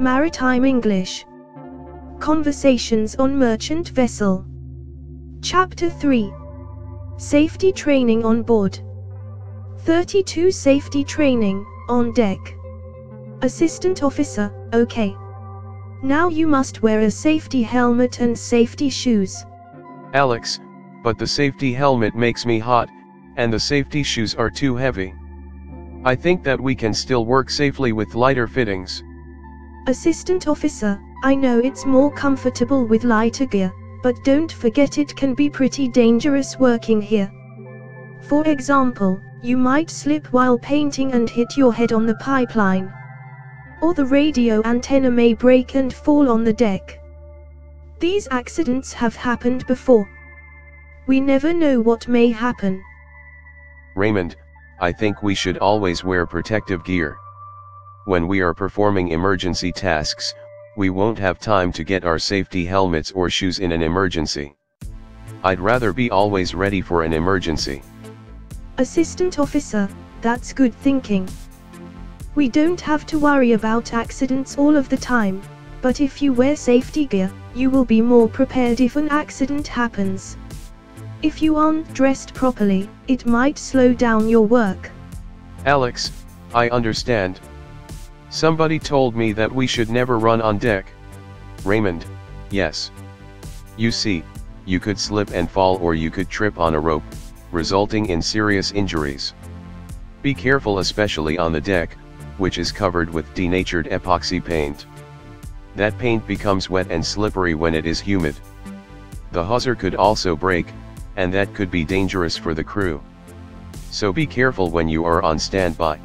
Maritime English. Conversations on Merchant Vessel. Chapter 3. Safety Training on Board. 32 Safety Training, on Deck. Assistant Officer, OK. Now you must wear a safety helmet and safety shoes. Alex, but the safety helmet makes me hot, and the safety shoes are too heavy. I think that we can still work safely with lighter fittings. Assistant Officer, I know it's more comfortable with lighter gear, but don't forget it can be pretty dangerous working here. For example, you might slip while painting and hit your head on the pipeline. Or the radio antenna may break and fall on the deck. These accidents have happened before. We never know what may happen. Raymond, I think we should always wear protective gear. When we are performing emergency tasks, we won't have time to get our safety helmets or shoes in an emergency. I'd rather be always ready for an emergency. Assistant Officer, that's good thinking. We don't have to worry about accidents all of the time, but if you wear safety gear, you will be more prepared if an accident happens. If you aren't dressed properly, it might slow down your work. Alex, I understand. Somebody told me that we should never run on deck. Raymond, yes. You see, you could slip and fall or you could trip on a rope, resulting in serious injuries. Be careful especially on the deck, which is covered with denatured epoxy paint. That paint becomes wet and slippery when it is humid. The hawser could also break, and that could be dangerous for the crew. So be careful when you are on standby.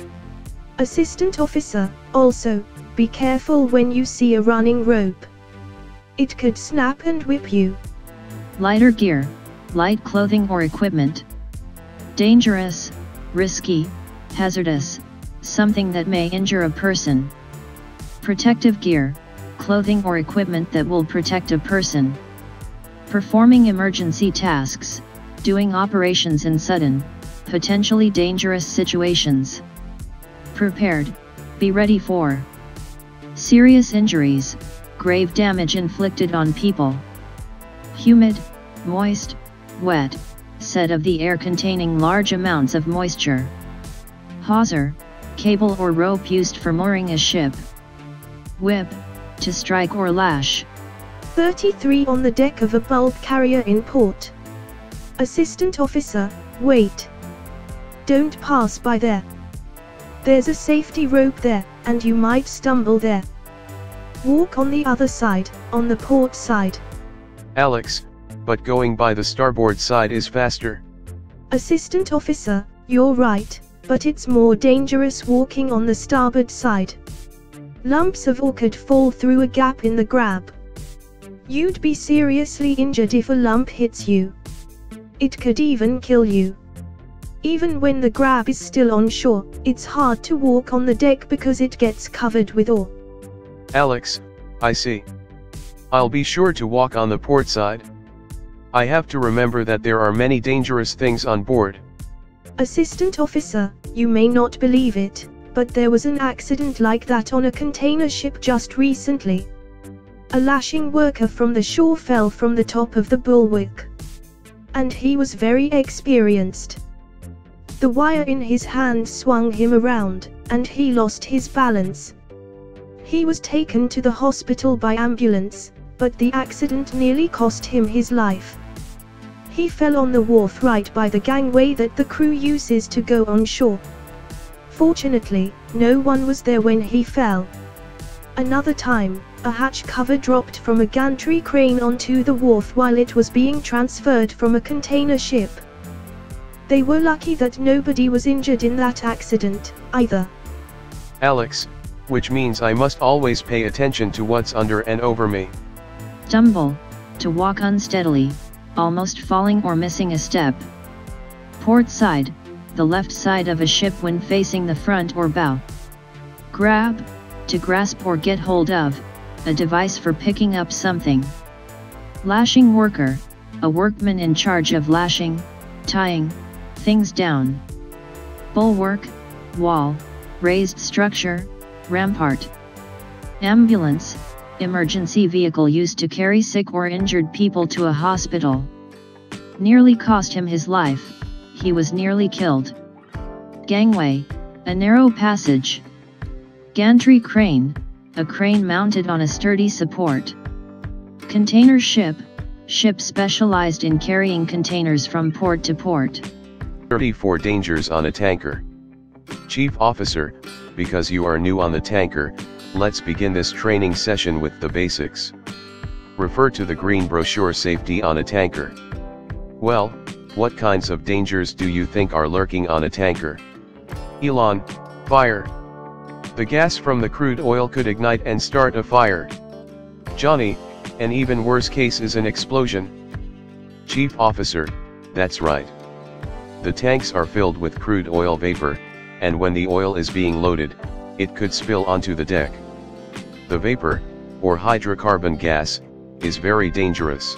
Assistant Officer, also, be careful when you see a running rope. It could snap and whip you. Lighter gear, light clothing or equipment. Dangerous, risky, hazardous, something that may injure a person. Protective gear, clothing or equipment that will protect a person. Performing emergency tasks, doing operations in sudden, potentially dangerous situations. Prepared, be ready for serious injuries, grave damage inflicted on people. Humid, moist, wet, set of the air containing large amounts of moisture. Hawser, cable or rope used for mooring a ship. Whip, to strike or lash. 33 On the deck of a bulk carrier in port. Assistant Officer, wait. Don't pass by there. There's a safety rope there, and you might stumble there. Walk on the other side, on the port side. Alex, but going by the starboard side is faster. Assistant Officer, you're right, but it's more dangerous walking on the starboard side. Lumps of ore could fall through a gap in the grab. You'd be seriously injured if a lump hits you. It could even kill you. Even when the grab is still on shore, it's hard to walk on the deck because it gets covered with ore. Alex, I see. I'll be sure to walk on the port side. I have to remember that there are many dangerous things on board. Assistant Officer, you may not believe it, but there was an accident like that on a container ship just recently. A lashing worker from the shore fell from the top of the bulwark. And he was very experienced. The wire in his hand swung him around, and he lost his balance. He was taken to the hospital by ambulance, but the accident nearly cost him his life. He fell on the wharf right by the gangway that the crew uses to go on shore. Fortunately, no one was there when he fell. Another time, a hatch cover dropped from a gantry crane onto the wharf while it was being transferred from a container ship. They were lucky that nobody was injured in that accident, either. Alex, which means I must always pay attention to what's under and over me. Stumble, to walk unsteadily, almost falling or missing a step. Port side, the left side of a ship when facing the front or bow. Grab, to grasp or get hold of, a device for picking up something. Lashing worker, a workman in charge of lashing, tying, things down. Bulwark, wall, raised structure, rampart. Ambulance, emergency vehicle used to carry sick or injured people to a hospital. Nearly cost him his life, he was nearly killed. Gangway, a narrow passage. Gantry crane, a crane mounted on a sturdy support. Container ship, ship specialized in carrying containers from port to port. 34 Dangers on a Tanker. Chief Officer, because you are new on the tanker, let's begin this training session with the basics. Refer to the green brochure Safety on a Tanker. Well, what kinds of dangers do you think are lurking on a tanker? Elon, fire. The gas from the crude oil could ignite and start a fire. Johnny, an even worse case is an explosion. Chief Officer, that's right. The tanks are filled with crude oil vapor, and when the oil is being loaded, it could spill onto the deck. The vapor, or hydrocarbon gas, is very dangerous.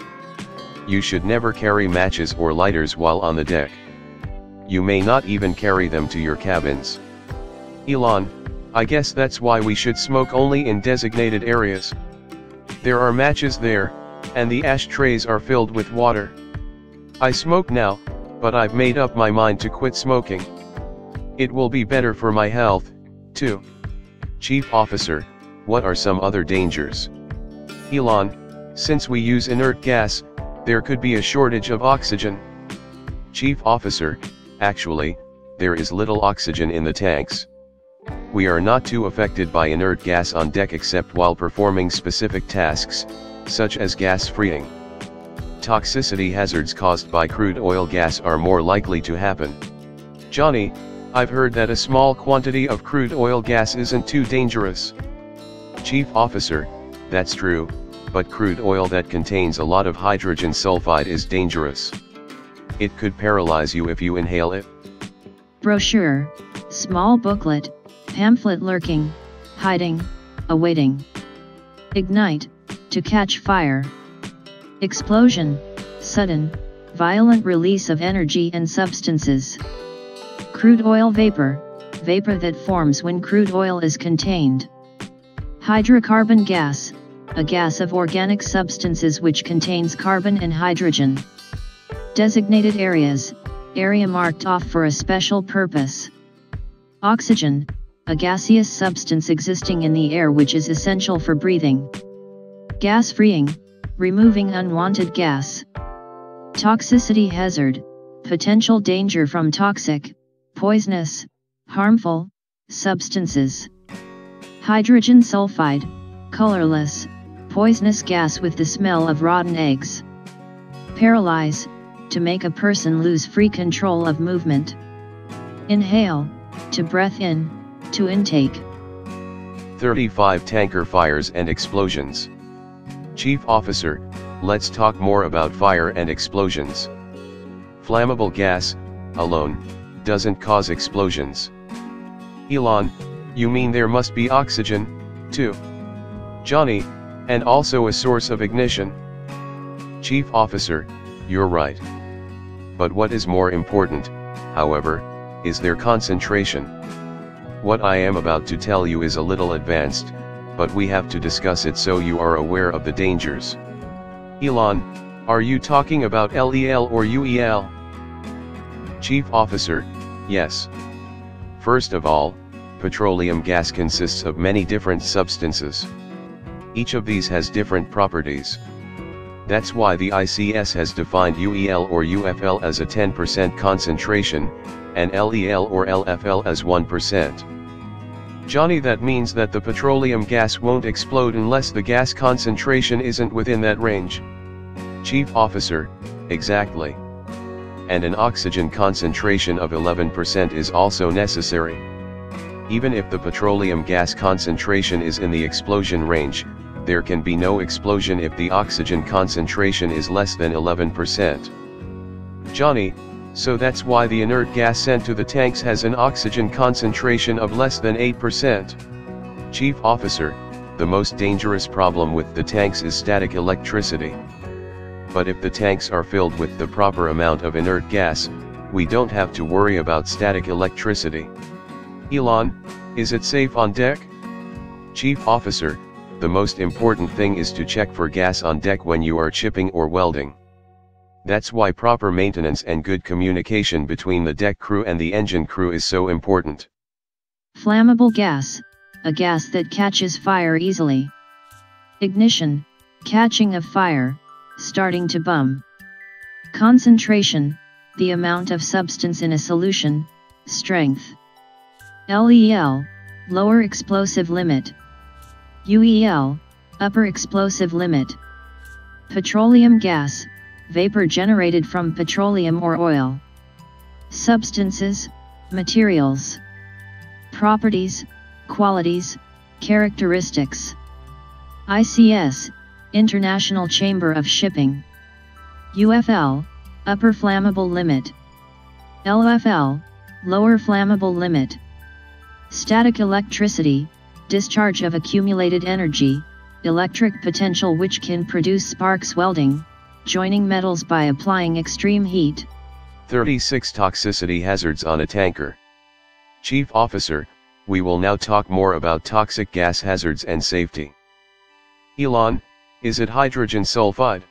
You should never carry matches or lighters while on the deck. You may not even carry them to your cabins. Elon, I guess that's why we should smoke only in designated areas. There are matches there, and the ashtrays are filled with water. I smoke now, but I've made up my mind to quit smoking. It will be better for my health, too. Chief Officer, what are some other dangers? Elon, since we use inert gas, there could be a shortage of oxygen. Chief Officer, actually, there is little oxygen in the tanks. We are not too affected by inert gas on deck except while performing specific tasks, such as gas freeing. Toxicity hazards caused by crude oil gas are more likely to happen. Johnny, I've heard that a small quantity of crude oil gas isn't too dangerous. Chief Officer, that's true, but crude oil that contains a lot of hydrogen sulfide is dangerous. It could paralyze you if you inhale it. Brochure, small booklet, pamphlet lurking, hiding, awaiting. Ignite, to catch fire. Explosion, sudden, violent release of energy and substances. Crude oil vapor, vapor that forms when crude oil is contained. Hydrocarbon gas, a gas of organic substances which contains carbon and hydrogen. Designated areas, area marked off for a special purpose. Oxygen, a gaseous substance existing in the air which is essential for breathing. Gas freeing, removing unwanted gas. Toxicity hazard, potential danger from toxic, poisonous, harmful substances. Hydrogen sulfide, colorless, poisonous gas with the smell of rotten eggs. Paralyze, to make a person lose free control of movement. Inhale, to breath in, to intake. 35 Tanker Fires and Explosions. Chief Officer, let's talk more about fire and explosions. Flammable gas, alone, doesn't cause explosions. Elon, you mean there must be oxygen, too? Johnny, and also a source of ignition. Chief Officer, you're right. But what is more important, however, is their concentration. What I am about to tell you is a little advanced, but we have to discuss it so you are aware of the dangers. Elon, are you talking about LEL or UEL? Chief Officer, yes. First of all, petroleum gas consists of many different substances. Each of these has different properties. That's why the ICS has defined UEL or UFL as a 10% concentration, and LEL or LFL as 1%. Johnny, that means that the petroleum gas won't explode unless the gas concentration isn't within that range. Chief Officer, exactly. And an oxygen concentration of 11% is also necessary. Even if the petroleum gas concentration is in the explosion range, there can be no explosion if the oxygen concentration is less than 11%. Johnny, so that's why the inert gas sent to the tanks has an oxygen concentration of less than 8%. Chief Officer, the most dangerous problem with the tanks is static electricity. But if the tanks are filled with the proper amount of inert gas, we don't have to worry about static electricity. Elon, is it safe on deck? Chief Officer, the most important thing is to check for gas on deck when you are chipping or welding. That's why proper maintenance and good communication between the deck crew and the engine crew is so important. Flammable gas, a gas that catches fire easily. Ignition, catching of fire, starting to bum. Concentration, the amount of substance in a solution, strength. LEL, lower explosive limit. UEL, upper explosive limit. Petroleum gas, vapor generated from petroleum or oil. Substances, materials. Properties, qualities, characteristics. ICS, International Chamber of Shipping. UFL, upper flammable limit. LFL, lower flammable limit. Static electricity, discharge of accumulated energy, electric potential which can produce sparks welding, joining metals by applying extreme heat. 36 Toxicity hazards on a tanker. Chief Officer, we will now talk more about toxic gas hazards and safety. Elon, is it hydrogen sulfide?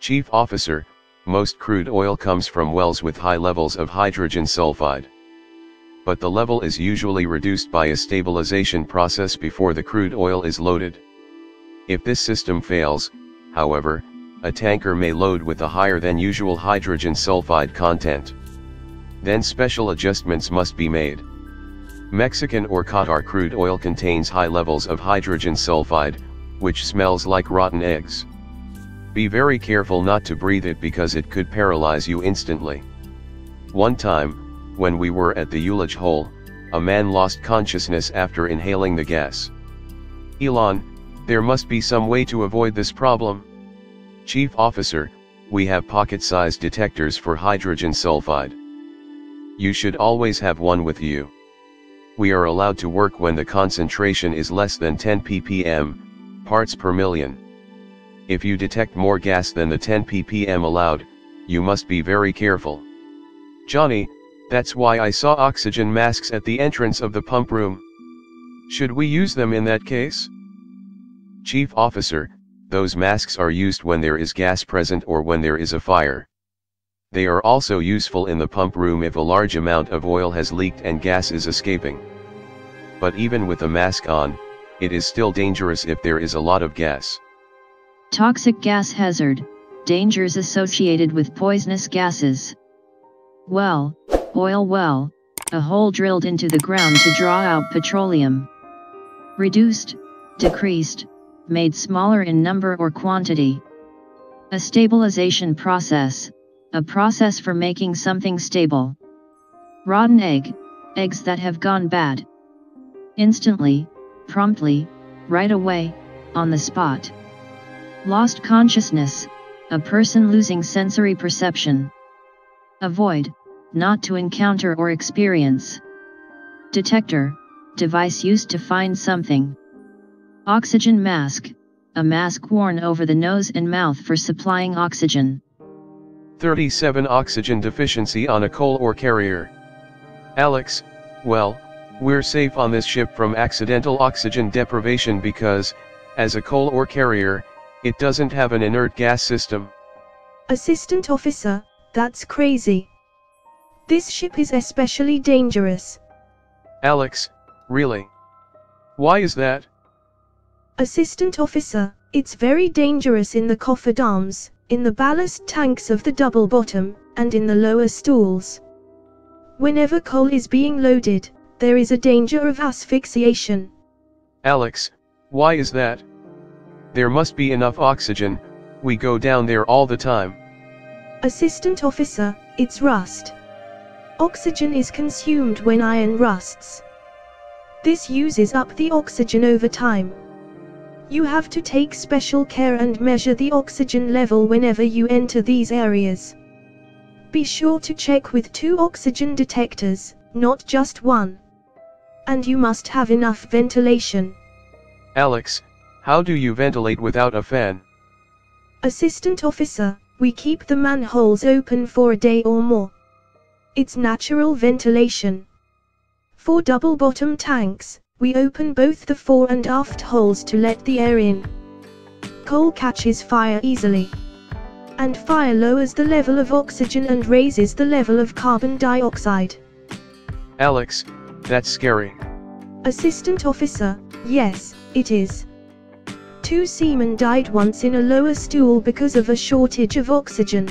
Chief Officer, most crude oil comes from wells with high levels of hydrogen sulfide. But the level is usually reduced by a stabilization process before the crude oil is loaded. If this system fails, however, a tanker may load with a higher than usual hydrogen sulfide content. Then special adjustments must be made. Mexican or Qatar crude oil contains high levels of hydrogen sulfide, which smells like rotten eggs. Be very careful not to breathe it because it could paralyze you instantly. One time, when we were at the Eulage Hole, a man lost consciousness after inhaling the gas. Elon, there must be some way to avoid this problem. Chief Officer, we have pocket-sized detectors for hydrogen sulfide. You should always have one with you. We are allowed to work when the concentration is less than 10 ppm, parts per million. If you detect more gas than the 10 ppm allowed, you must be very careful. Johnny, that's why I saw oxygen masks at the entrance of the pump room. Should we use them in that case? Chief Officer, those masks are used when there is gas present or when there is a fire. They are also useful in the pump room if a large amount of oil has leaked and gas is escaping. But even with a mask on, it is still dangerous if there is a lot of gas. Toxic gas hazard, dangers associated with poisonous gases. Well, oil well, a hole drilled into the ground to draw out petroleum. Reduced, decreased, made smaller in number or quantity. A stabilization process, a process for making something stable. Rotten egg, eggs that have gone bad. Instantly, promptly, right away, on the spot. Lost consciousness, a person losing sensory perception. Avoid, not to encounter or experience. Detector, device used to find something. Oxygen mask, a mask worn over the nose and mouth for supplying oxygen. 37 Oxygen deficiency on a coal ore carrier. Alex, well, we're safe on this ship from accidental oxygen deprivation because, as a coal ore carrier, it doesn't have an inert gas system. Assistant Officer, that's crazy. This ship is especially dangerous. Alex, really? Why is that? Assistant Officer, it's very dangerous in the cofferdams, in the ballast tanks of the double bottom, and in the lower stools. Whenever coal is being loaded, there is a danger of asphyxiation. Alex, why is that? There must be enough oxygen, we go down there all the time. Assistant Officer, it's rust. Oxygen is consumed when iron rusts. This uses up the oxygen over time. You have to take special care and measure the oxygen level whenever you enter these areas. Be sure to check with 2 oxygen detectors, not just one. And you must have enough ventilation. Alex, how do you ventilate without a fan? Assistant Officer, we keep the manholes open for a day or more. It's natural ventilation. For double bottom tanks, We open both the fore and aft holes to let the air in. Coal catches fire easily, and fire lowers the level of oxygen and raises the level of carbon dioxide. Alex, that's scary. Assistant officer, yes, it is. 2 seamen died once in a lower stool because of a shortage of oxygen.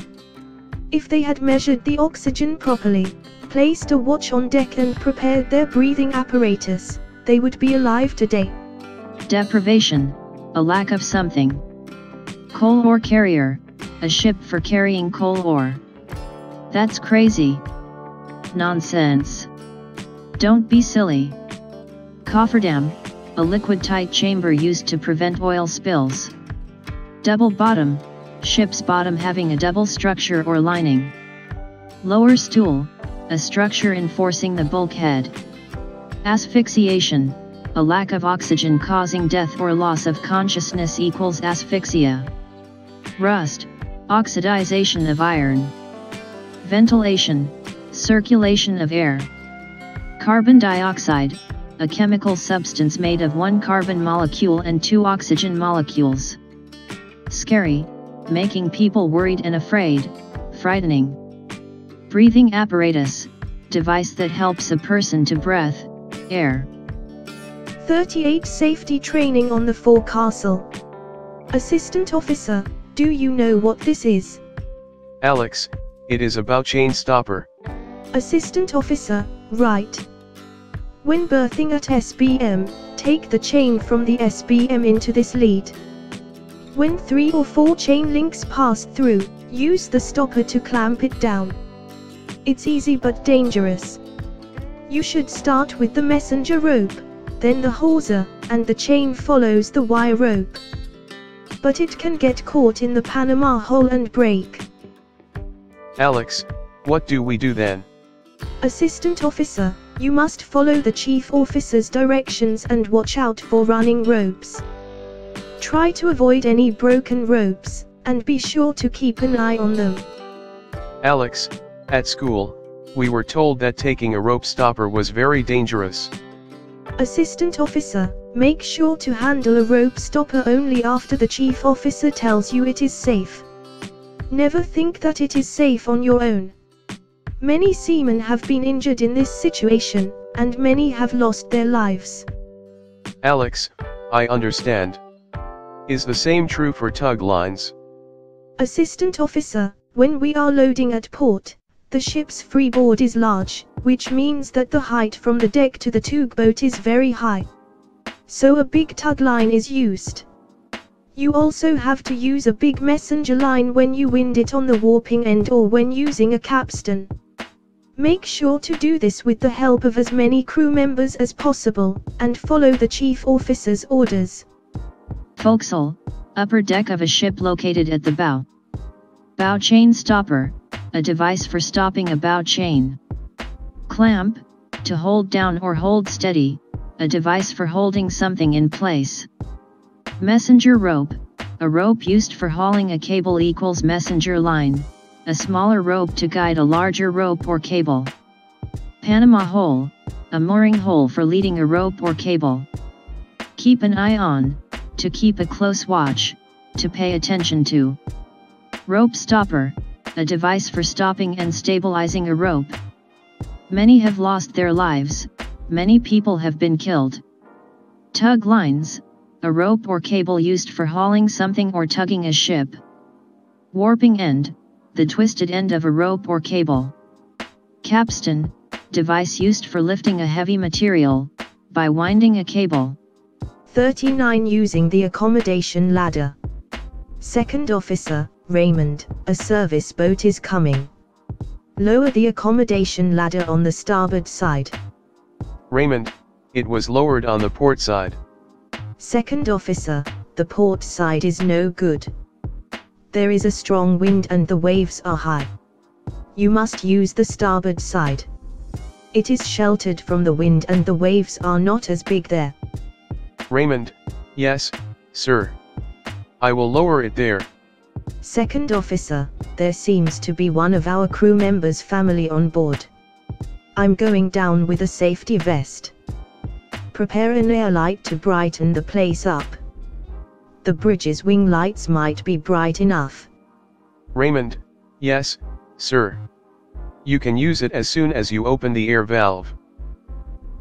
If they had measured the oxygen properly, placed a watch on deck and prepared their breathing apparatus, they would be alive today. Deprivation, a lack of something. Coal ore carrier, a ship for carrying coal ore. That's crazy. Nonsense. Don't be silly. Cofferdam, a liquid-tight chamber used to prevent oil spills. Double bottom, ship's bottom having a double structure or lining. Lower stool, a structure enforcing the bulkhead. Asphyxiation, a lack of oxygen causing death or loss of consciousness equals asphyxia. Rust, oxidization of iron. Ventilation, circulation of air. Carbon dioxide, a chemical substance made of 1 carbon molecule and 2 oxygen molecules. Scary, making people worried and afraid, frightening. Breathing apparatus, device that helps a person to breathe air. 38 Safety training on the forecastle. Assistant officer, do you know what this is? Alex, it is about chain stopper. Assistant officer, right. When berthing at SBM, take the chain from the SBM into this lead. When 3 or 4 chain links pass through, use the stopper to clamp it down. It's easy but dangerous. You should start with the messenger rope, then the hawser, and the chain follows the wire rope. But it can get caught in the Panama hole and break. Alex, what do we do then? Assistant officer, you must follow the chief officer's directions and watch out for running ropes. Try to avoid any broken ropes, and be sure to keep an eye on them. Alex, at school, we were told that taking a rope stopper was very dangerous. Assistant officer, make sure to handle a rope stopper only after the chief officer tells you it is safe. Never think that it is safe on your own. Many seamen have been injured in this situation, and many have lost their lives. Alex, I understand. Is the same true for tug lines? Assistant officer, when we are loading at port, the ship's freeboard is large, which means that the height from the deck to the tugboat is very high. So a big tug line is used. You also have to use a big messenger line when you wind it on the warping end or when using a capstan. Make sure to do this with the help of as many crew members as possible, and follow the chief officer's orders. Forecastle, upper deck of a ship located at the bow. Bow chain stopper, a device for stopping a bow chain. Clamp, to hold down or hold steady, a device for holding something in place. Messenger rope, a rope used for hauling a cable equals messenger line, a smaller rope to guide a larger rope or cable. Panama hole, a mooring hole for leading a rope or cable. Keep an eye on, to keep a close watch, to pay attention to. Rope stopper, a device for stopping and stabilizing a rope. Many have lost their lives, many people have been killed. Tug lines, a rope or cable used for hauling something or tugging a ship. Warping end, the twisted end of a rope or cable. Capstan, device used for lifting a heavy material, by winding a cable. 39 Using the accommodation ladder. Second officer, Raymond, a service boat is coming. Lower the accommodation ladder on the starboard side. Raymond, it was lowered on the port side. Second officer, the port side is no good. There is a strong wind and the waves are high. You must use the starboard side. It is sheltered from the wind and the waves are not as big there. Raymond, yes, sir. I will lower it there. Second officer, there seems to be one of our crew members' family on board. I'm going down with a safety vest. Prepare an air light to brighten the place up. The bridge's wing lights might be bright enough. Raymond, yes, sir. You can use it as soon as you open the air valve.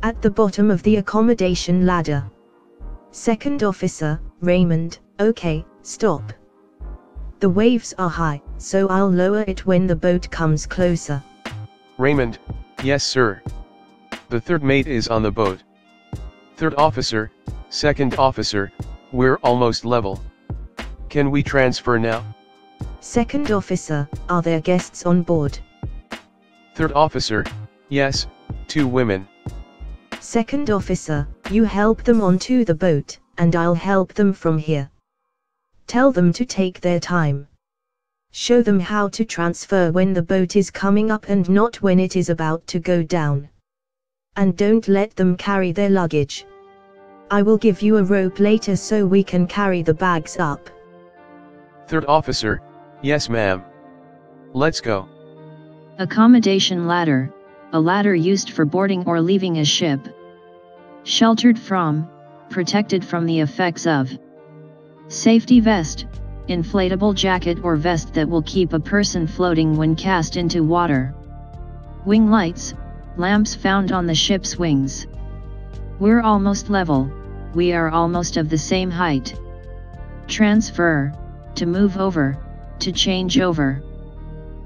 At the bottom of the accommodation ladder. Second officer, Raymond, okay, stop. The waves are high, so I'll lower it when the boat comes closer. Raymond, yes sir. The third mate is on the boat. Third officer, second officer, we're almost level. Can we transfer now? Second officer, are there guests on board? Third officer, yes, two women. Second officer, you help them onto the boat, and I'll help them from here. Tell them to take their time. Show them how to transfer when the boat is coming up and not when it is about to go down. And don't let them carry their luggage. I will give you a rope later so we can carry the bags up. Third officer, yes ma'am. Let's go. Accommodation ladder, a ladder used for boarding or leaving a ship. Sheltered from, protected from the effects of. Safety vest, inflatable jacket or vest that will keep a person floating when cast into water. Wing lights, lamps found on the ship's wings. We're almost level, we are almost of the same height. Transfer, to move over, to change over.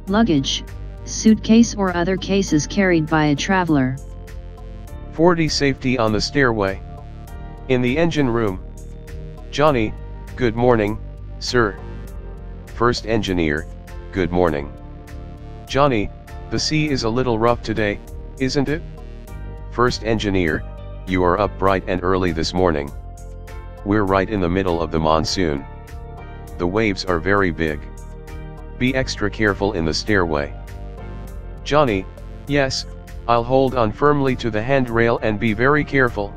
Luggage, suitcase or other cases carried by a traveler. 40 safety on the stairway. In the engine room. Johnny, good morning, sir. First engineer, good morning. Johnny, the sea is a little rough today, isn't it? First engineer, you are up bright and early this morning. We're right in the middle of the monsoon. The waves are very big. Be extra careful in the stairway. Johnny, yes, I'll hold on firmly to the handrail and be very careful.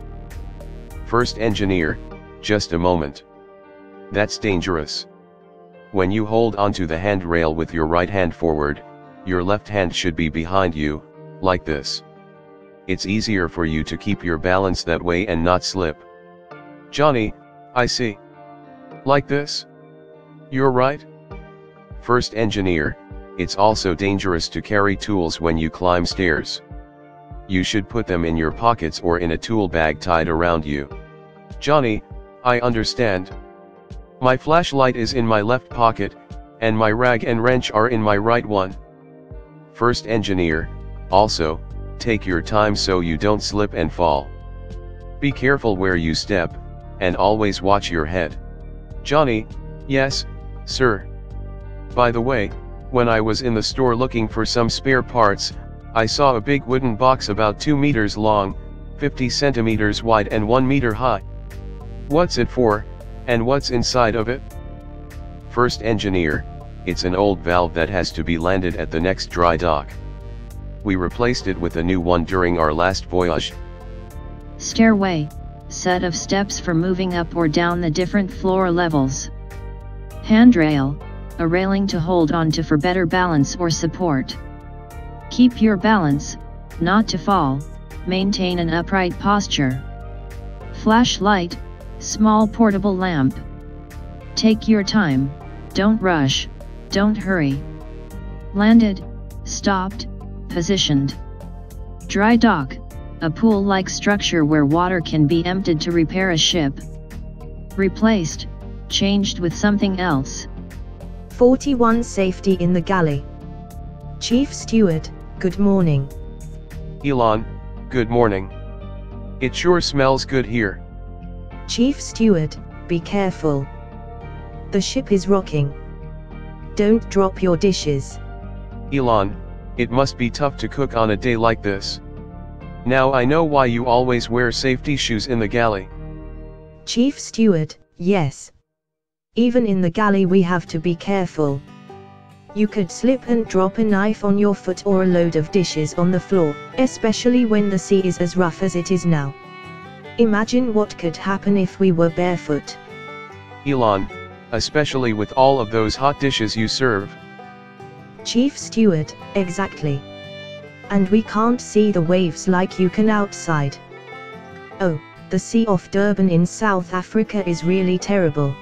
First engineer, just a moment. That's dangerous. When you hold onto the handrail with your right hand forward, your left hand should be behind you, like this. It's easier for you to keep your balance that way and not slip. Johnny, I see. Like this? You're right. First engineer, it's also dangerous to carry tools when you climb stairs. You should put them in your pockets or in a tool bag tied around you. Johnny, I understand. My flashlight is in my left pocket, and my rag and wrench are in my right one. First engineer, also, take your time so you don't slip and fall. Be careful where you step, and always watch your head. Johnny, yes, sir. By the way, when I was in the store looking for some spare parts, I saw a big wooden box about 2 meters long, 50 centimeters wide and 1 meter high. What's it for? And what's inside of it? First engineer, it's an old valve that has to be landed at the next dry dock. We replaced it with a new one during our last voyage. Stairway, set of steps for moving up or down the different floor levels. Handrail, a railing to hold onto for better balance or support. Keep your balance, not to fall, maintain an upright posture. Flashlight, small portable lamp. Take your time, don't rush, don't hurry. Landed, stopped, positioned. Dry dock, a pool-like structure where water can be emptied to repair a ship. Replaced, changed with something else. 41 safety in the galley. Chief Steward, good morning. Elon, good morning. It sure smells good here. Chief Steward, be careful. The ship is rocking. Don't drop your dishes. Elon, it must be tough to cook on a day like this. Now I know why you always wear safety shoes in the galley. Chief Steward, yes. Even in the galley we have to be careful. You could slip and drop a knife on your foot or a load of dishes on the floor, especially when the sea is as rough as it is now. Imagine what could happen if we were barefoot. Elon, especially with all of those hot dishes you serve. Chief Steward, exactly. And we can't see the waves like you can outside. Oh, the Sea off Durban in South Africa is really terrible.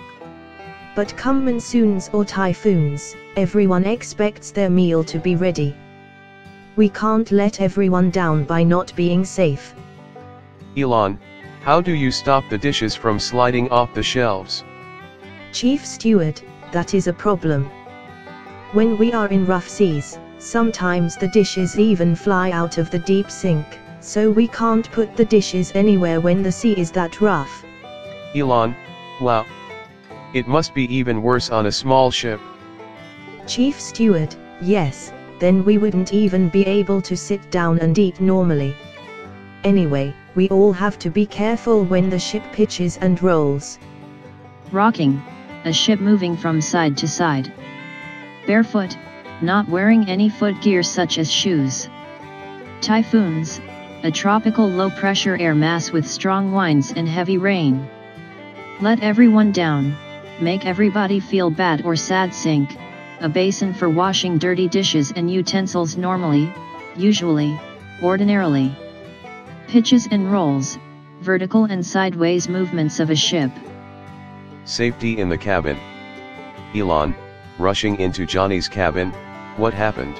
But come monsoons or typhoons, everyone expects their meal to be ready. We can't let everyone down by not being safe. Elon, how do you stop the dishes from sliding off the shelves? Chief Steward, that is a problem. When we are in rough seas, sometimes the dishes even fly out of the deep sink, so we can't put the dishes anywhere when the sea is that rough. Elon, wow. It must be even worse on a small ship. Chief Steward, yes, then we wouldn't even be able to sit down and eat normally. Anyway, we all have to be careful when the ship pitches and rolls. Rocking, a ship moving from side to side. Barefoot, not wearing any footgear such as shoes. Typhoons, a tropical low-pressure air mass with strong winds and heavy rain. Let everyone down, make everybody feel bad or sad. Sink, a basin for washing dirty dishes and utensils normally, usually, ordinarily. Pitches and rolls, vertical and sideways movements of a ship. Safety in the cabin. Elon, rushing into Johnny's cabin, what happened?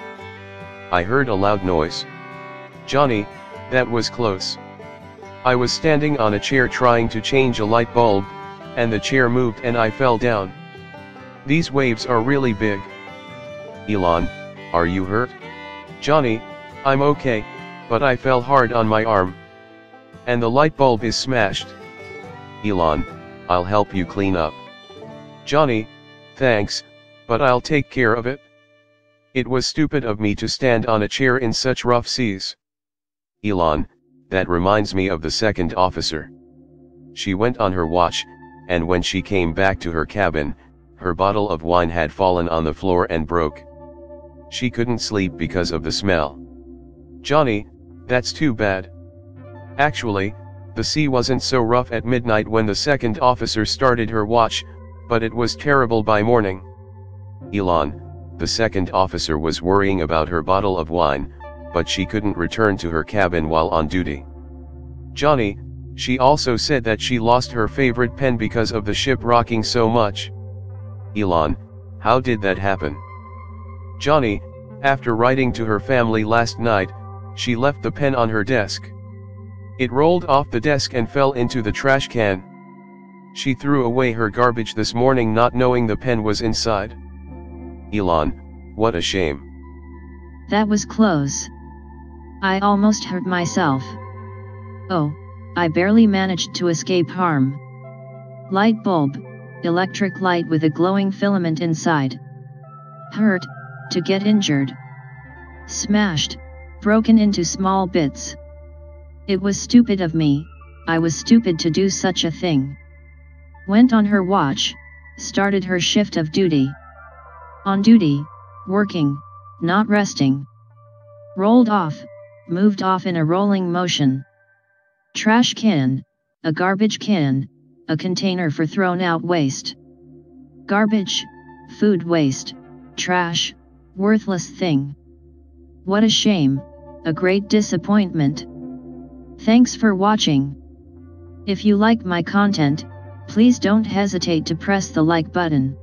I heard a loud noise. Johnny, that was close. I was standing on a chair trying to change a light bulb, and the chair moved and I fell down. These waves are really big. Elon, are you hurt? Johnny, I'm okay, but I fell hard on my arm. And the light bulb is smashed. Elon, I'll help you clean up. Johnny, thanks, but I'll take care of it. It was stupid of me to stand on a chair in such rough seas. Elon, that reminds me of the second officer. She went on her watch, and when she came back to her cabin, her bottle of wine had fallen on the floor and broke. She couldn't sleep because of the smell. Johnny, that's too bad. Actually, the sea wasn't so rough at midnight when the second officer started her watch, but it was terrible by morning. Elon, the second officer was worrying about her bottle of wine, but she couldn't return to her cabin while on duty. Johnny, she also said that she lost her favorite pen because of the ship rocking so much. Elon, how did that happen? Johnny, after writing to her family last night, she left the pen on her desk. It rolled off the desk and fell into the trash can. She threw away her garbage this morning not knowing the pen was inside. Elon, what a shame. That was close. I almost hurt myself. Oh, I barely managed to escape harm. Light bulb, electric light with a glowing filament inside. Hurt, to get injured. Smashed, broken into small bits. It was stupid of me, I was stupid to do such a thing. Went on her watch, started her shift of duty. On duty, working, not resting. Rolled off, moved off in a rolling motion. Trash can, a garbage can, a container for thrown out waste. Garbage, food waste, trash, worthless thing. What a shame, a great disappointment. Thanks for watching. If you like my content, please don't hesitate to press the like button.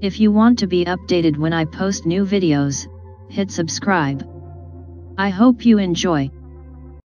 If you want to be updated when I post new videos, hit subscribe. I hope you enjoy.